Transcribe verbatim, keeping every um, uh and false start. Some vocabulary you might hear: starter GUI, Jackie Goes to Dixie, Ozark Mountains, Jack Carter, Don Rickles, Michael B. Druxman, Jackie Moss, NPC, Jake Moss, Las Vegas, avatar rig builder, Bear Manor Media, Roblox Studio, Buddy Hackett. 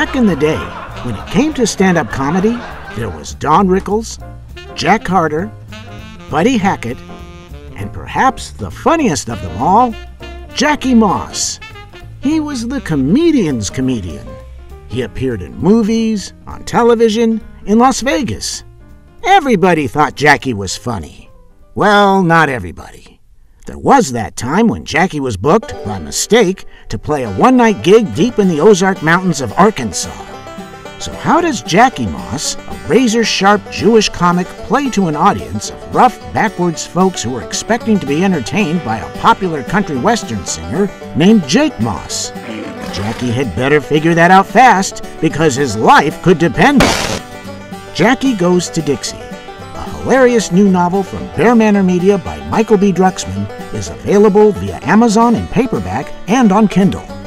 Back in the day, when it came to stand-up comedy, there was Don Rickles, Jack Carter, Buddy Hackett, and perhaps the funniest of them all, Jackie Moss. He was the comedian's comedian. He appeared in movies, on television, in Las Vegas. Everybody thought Jackie was funny. Well, not everybody. There was that time when Jackie was booked, by mistake, to play a one-night gig deep in the Ozark Mountains of Arkansas. So how does Jackie Moss, a razor-sharp Jewish comic, play to an audience of rough, backwards folks who are expecting to be entertained by a popular country western singer named Jake Moss? Jackie had better figure that out fast, because his life could depend on it. Jackie Goes to Dixie, a hilarious new novel from Bear Manor Media by Michael B. Druxman, is available via Amazon in paperback and on Kindle.